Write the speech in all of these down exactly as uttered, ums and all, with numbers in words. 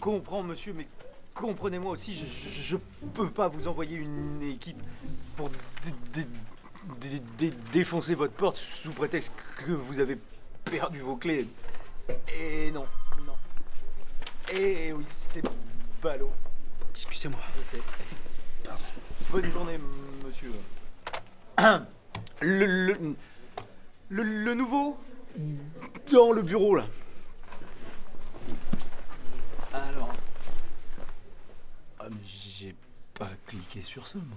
comprends, monsieur, mais comprenez-moi aussi, je, je, je peux pas vous envoyer une équipe pour dé, dé, dé, dé, défoncer votre porte sous prétexte que vous avez perdu vos clés. Et non, non. Et oui, c'est ballot. Excusez-moi. Je sais. Pardon. Bonne journée, monsieur. Le, le, le, le nouveau dans le bureau, là. Alors... Ah, mais j'ai pas cliqué sur ça, moi.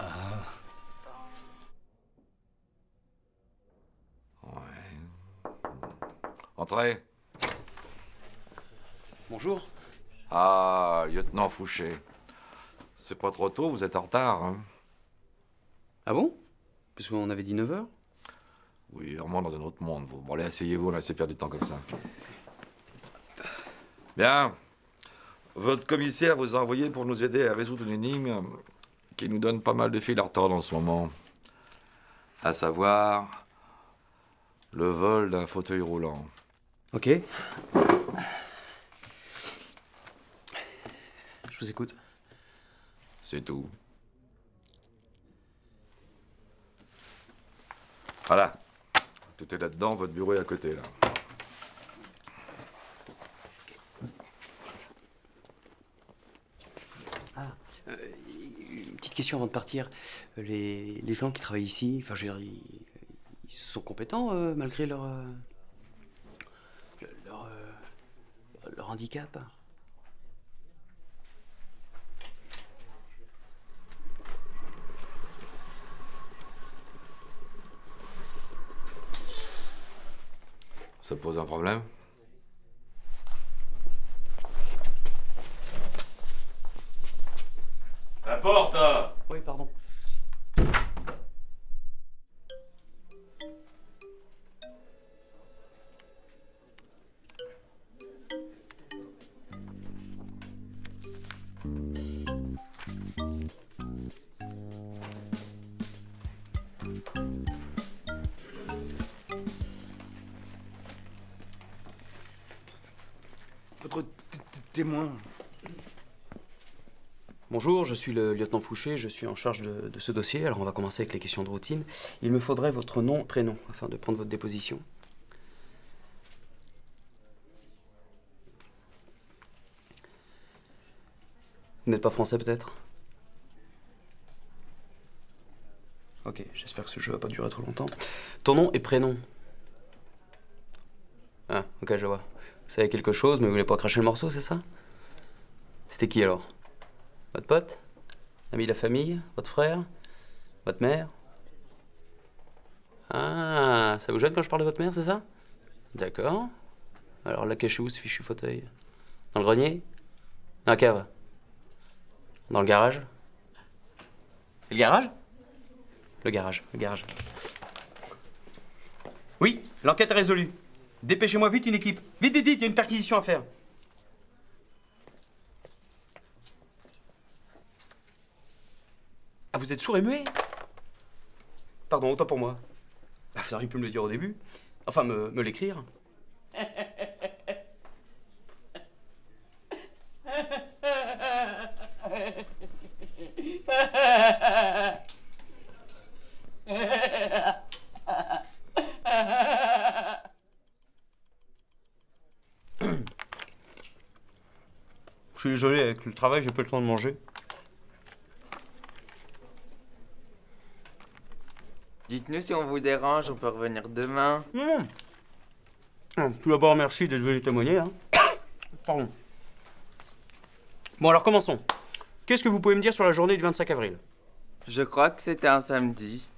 Ah... Ouais... Entrez. Bonjour. Ah, lieutenant Fouché. C'est pas trop tôt, vous êtes en retard, hein. Ah bon? Parce qu'on avait dit neuf heures. Oui, vraiment dans un autre monde. Bon, allez, asseyez-vous, on a assez perdu de temps comme ça. Bien. Votre commissaire vous a envoyé pour nous aider à résoudre une énigme qui nous donne pas mal de fil à retordre en ce moment. À savoir, le vol d'un fauteuil roulant. Ok. Je vous écoute. C'est tout. Voilà. Tout est là-dedans, votre bureau est à côté, là. Ah, euh, une petite question avant de partir. Les, les gens qui travaillent ici, enfin, je veux dire, ils, ils sont compétents euh, malgré leur... Euh, leur, euh, leur handicap. Ça pose un problème? La porte! Oui, pardon. Témoin. Bonjour, je suis le lieutenant Fouché, je suis en charge de, de ce dossier. Alors on va commencer avec les questions de routine. Il me faudrait votre nom, prénom, afin de prendre votre déposition. Vous n'êtes pas français peut-être? Ok, j'espère que ce jeu va pas durer trop longtemps. Ton nom et prénom? Ah, ok, je vois. Vous savez quelque chose, mais vous voulez pas cracher le morceau, c'est ça? C'était qui alors? Votre pote? L'ami de la famille? Votre frère? Votre mère? Ah, ça vous gêne quand je parle de votre mère, c'est ça? D'accord. Alors là, cachez-vous ce fichu fauteuil? Dans le grenier? Dans la cave? Dans le garage? C'est le garage? Le garage, le garage. Oui, l'enquête est résolue. Dépêchez-moi vite une équipe. Vite, vite, vite, il y a une perquisition à faire. Ah, vous êtes sourd et muet? Pardon, autant pour moi. Ah, vous auriez pu me le dire au début. Enfin, me, me l'écrire. Je suis désolé, avec le travail, j'ai pas le temps de manger. Dites-nous si on vous dérange, on peut revenir demain. Mmh. Tout d'abord, merci d'être venu témoigner. Hein. Pardon. Bon, alors commençons. Qu'est-ce que vous pouvez me dire sur la journée du vingt-cinq avril? Je crois que c'était un samedi.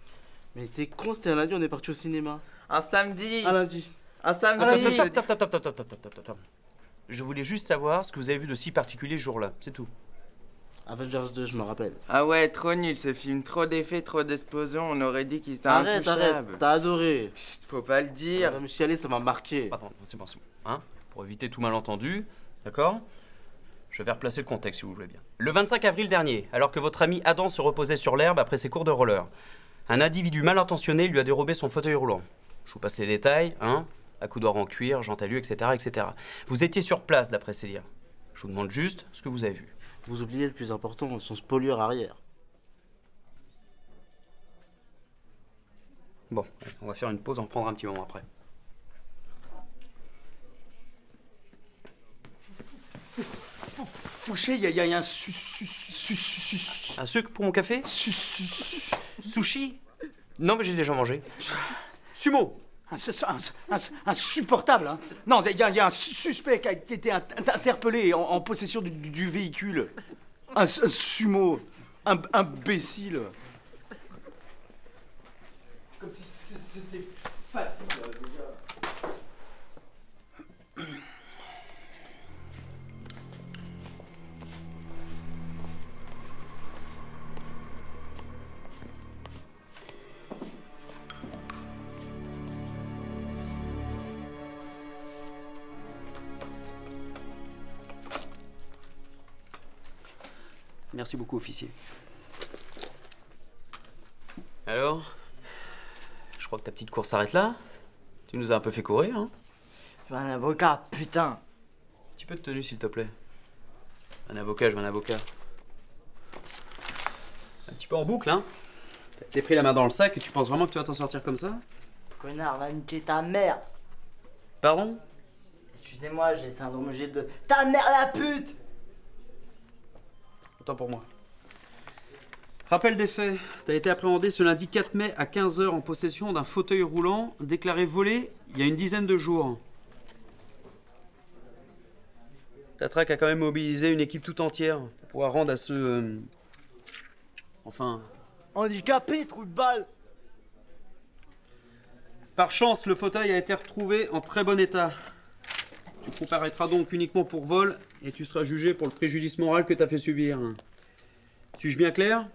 Mais t'es con, c'était un lundi, on est parti au cinéma. Un samedi? Un lundi. Un samedi? Top, top, top, top, top, top, top, top, top, top. Je voulais juste savoir ce que vous avez vu de si particulier ce jour-là, c'est tout. Avengers deux, je me rappelle. Ah ouais, trop nul ce film, trop d'effets, trop d'explosions, on aurait dit qu'il était intouchable. Arrête, arrête, t'as adoré. Chut, faut pas le dire. Je me suis allé, ça m'a marqué. Attends, c'est bon, c'est bon. Hein, pour éviter tout malentendu, d'accord? Je vais replacer le contexte si vous voulez bien. Le vingt-cinq avril dernier, alors que votre ami Adam se reposait sur l'herbe après ses cours de roller, un individu mal intentionné lui a dérobé son fauteuil roulant. Je vous passe les détails, hein. accoudoir en cuir, jantalu, et cetera, et cetera. Vous étiez sur place, d'après Célia. Je vous demande juste ce que vous avez vu. Vous oubliez le plus important, son spoliure arrière. Bon, on va faire une pause, on reprendra un petit moment après. Fouché, il y, y a un su, su, su, su, su. Un sucre pour mon café su, su, su. Sushi? Non, mais j'ai déjà mangé. Sumo. Un, un, un, insupportable, hein. Non, il y, y a un suspect qui a été interpellé en, en possession du, du véhicule. Un, un sumo. Un imbécile. Comme si c'était facile, déjà. Merci beaucoup, officier. Alors ? Je crois que ta petite course s'arrête là. Tu nous as un peu fait courir, hein. Je veux un avocat, putain. Un petit peu de tenue, s'il te plaît. Un avocat, je veux un avocat. Un petit peu en boucle, hein. T'es pris la main dans le sac et tu penses vraiment que tu vas t'en sortir comme ça? Connard, va niquer ta mère. Pardon? Excusez-moi, j'ai le syndrome G deux. De... Ta mère la pute! Autant pour moi. Rappel des faits, tu as été appréhendé ce lundi quatre mai à quinze heures en possession d'un fauteuil roulant déclaré volé il y a une dizaine de jours. Ta traque a quand même mobilisé une équipe tout entière pour pouvoir rendre à ce... Euh, enfin... handicapé, trou de balle! Par chance, le fauteuil a été retrouvé en très bon état. Tu comparaîtras donc uniquement pour vol et tu seras jugé pour le préjudice moral que tu as fait subir. Suis-je bien clair ?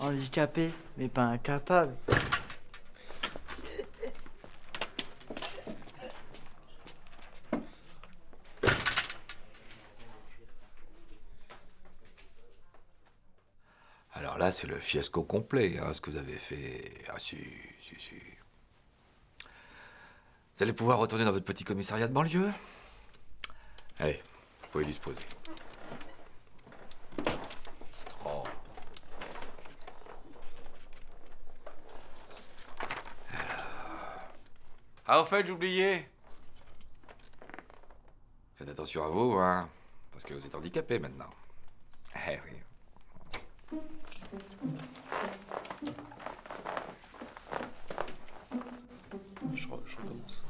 Handicapé, mais pas incapable. Alors là, c'est le fiasco complet, hein, ce que vous avez fait. Ah si, si, si. Vous allez pouvoir retourner dans votre petit commissariat de banlieue. Allez, vous pouvez disposer. Ah, au fait, j'oubliais. Faites attention à vous, hein, parce que vous êtes handicapé maintenant. Eh oui. Je, re je recommence.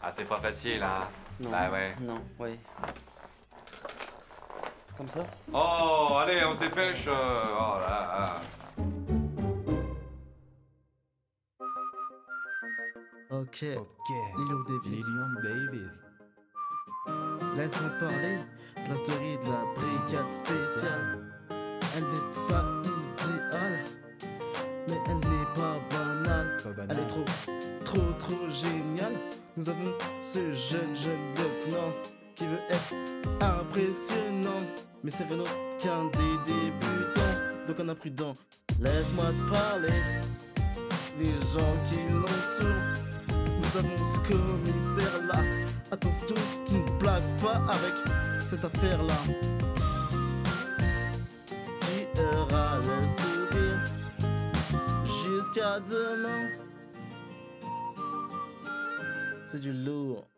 Ah, c'est pas facile, hein. Non. Bah ouais. Non, ouais. Comme ça? Oh, allez, on se dépêche. Oh là là. Ok, Leo Davis. Leo Davis. Laisse-moi parler de la story de la brigade spéciale. Elle n'est pas idéale, mais elle n'est pas banale. Pas banale. Elle est trop, trop, trop géniale. Nous avons ce jeune, jeune bloc-noir qui veut être impressionnant. Mais ce n'est rien autre qu'un des débutants, donc on a prudent. Laisse-moi te parler des gens qui l'entourent. Nous avons ce commissaire là, attention qu'il ne blague pas avec cette affaire là. Tu auras le sourire jusqu'à demain. C'est du lourd.